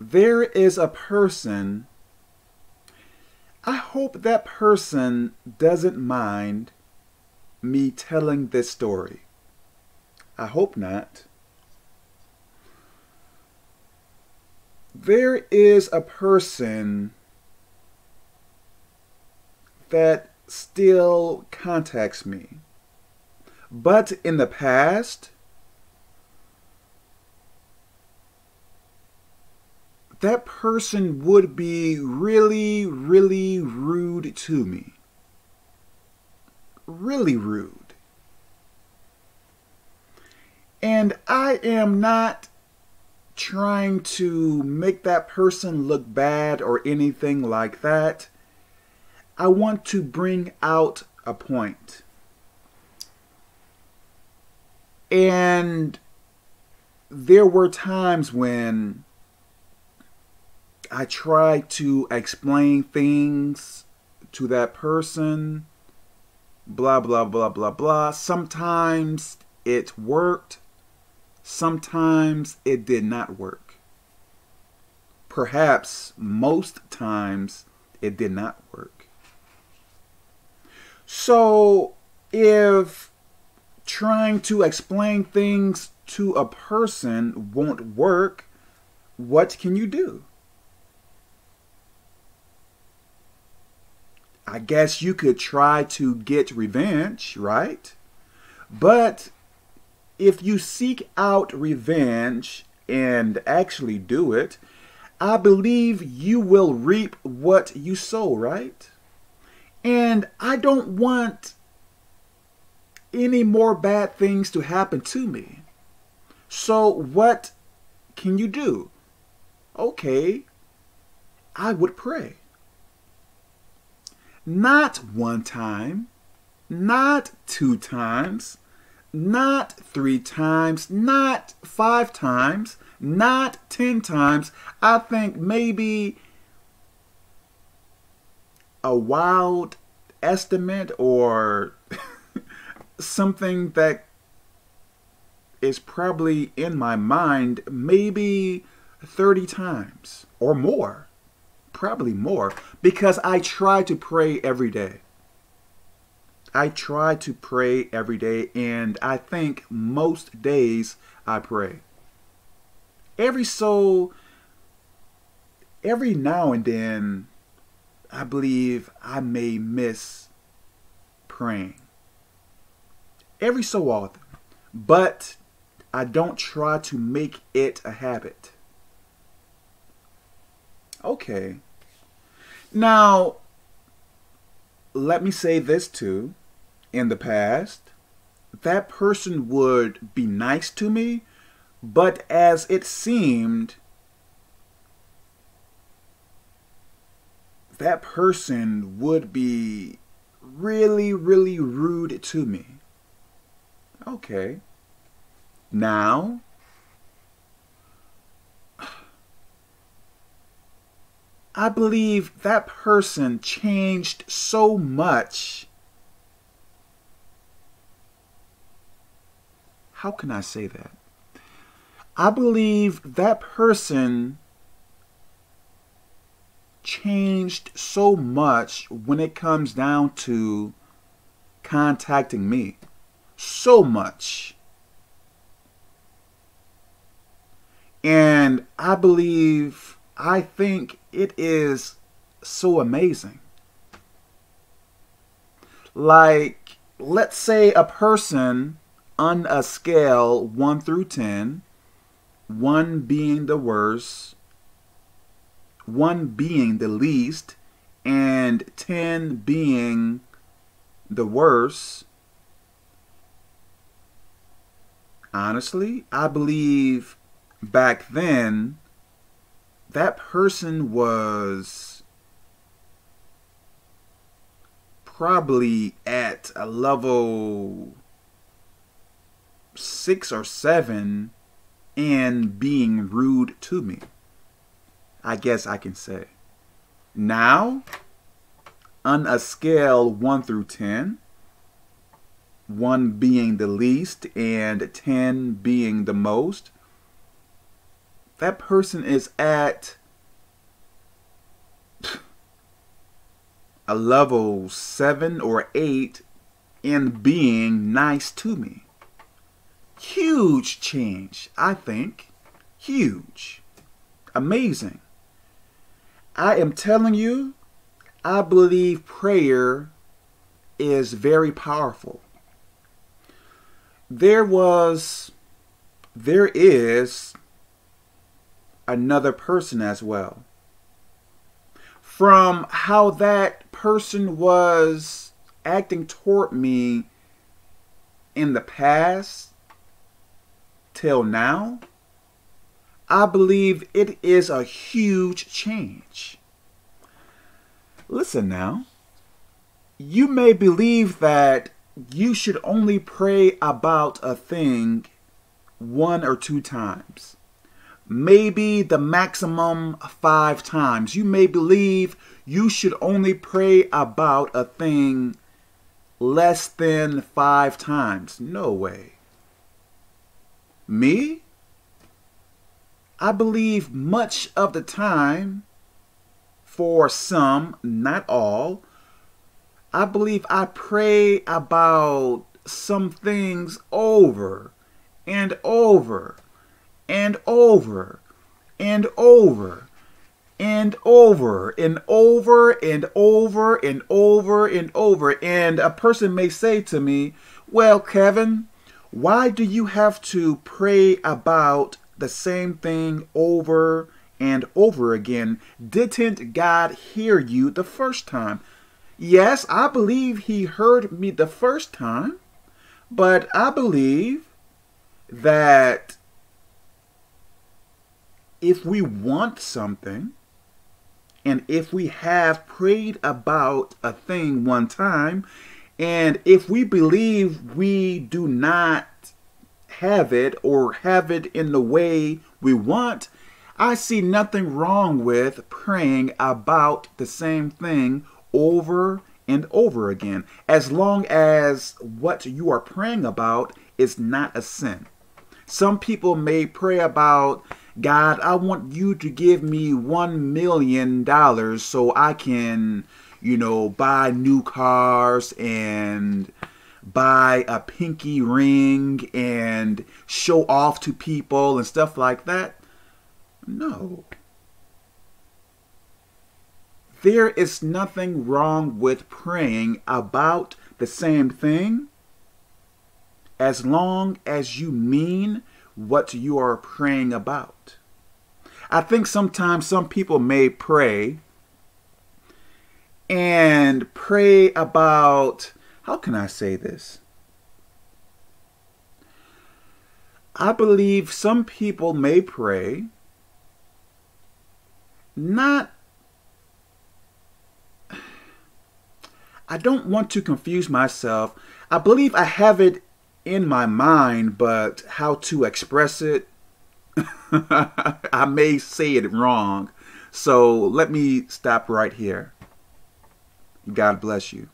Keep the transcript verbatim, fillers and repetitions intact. there is a person, I hope that person doesn't mind me telling this story. I hope not. There is a person that still contacts me, but in the past, that person would be really, really rude to me. Really rude. And I am not trying to make that person look bad or anything like that. I want to bring out a point. And there were times when I tried to explain things to that person, blah, blah, blah, blah, blah. Sometimes it worked. Sometimes it did not work. Perhaps most times it did not work. So if trying to explain things to a person won't work, what can you do? I guess you could try to get revenge, right? But if you seek out revenge and actually do it, I believe you will reap what you sow, right? And I don't want any more bad things to happen to me. So what can you do? Okay, I would pray. Not one time, not two times, not three times, not five times, not ten times. I think maybe a wild estimate or something that is probably in my mind, maybe thirty times or more. Probably more, because I try to pray every day. I try to pray every day, and I think most days I pray. Every so, every now and then, I believe I may miss praying. Every so often, but I don't try to make it a habit. Okay. Now, let me say this too. In the past, that person would be nice to me, but as it seemed, that person would be really, really rude to me. Okay. Now, I believe that person changed so much. How can I say that? I believe that person changed so much when it comes down to contacting me. So much. And I believe I think it is so amazing. Like, let's say a person on a scale one through ten, one being the worst, one being the least, and ten being the worst. Honestly, I believe back then, that person was probably at a level six or seven and being rude to me. I guess I can say. Now, on a scale one through ten, one being the least and ten being the most, that person is at a level seven or eight in being nice to me. Huge change, I think. Huge. Amazing. I am telling you, I believe prayer is very powerful. There was, there is another person as well. From how that person was acting toward me in the past till now, I believe it is a huge change. Listen now, you may believe that you should only pray about a thing one or two times. Maybe the maximum five times. You may believe you should only pray about a thing less than five times. No way. Me? I believe much of the time, for some, not all, I believe I pray about some things over and over and over and over and over and over and over and over and over. And a person may say to me, well, Kevin, why do you have to pray about the same thing over and over again? Didn't God hear you the first time? Yes, I believe he heard me the first time, but I believe that if we want something, and if we have prayed about a thing one time, and if we believe we do not have it or have it in the way we want, I see nothing wrong with praying about the same thing over and over again, as long as what you are praying about is not a sin. Some people may pray about, God, I want you to give me one million dollars so I can, you know, buy new cars and buy a pinky ring and show off to people and stuff like that. No. There is nothing wrong with praying about the same thing as long as you mean what you are praying about. I think sometimes some people may pray and pray about, how can I say this? I believe some people may pray not, I don't want to confuse myself. I believe I have it in my mind, but how to express it, I may say it wrong. So let me stop right here. God bless you.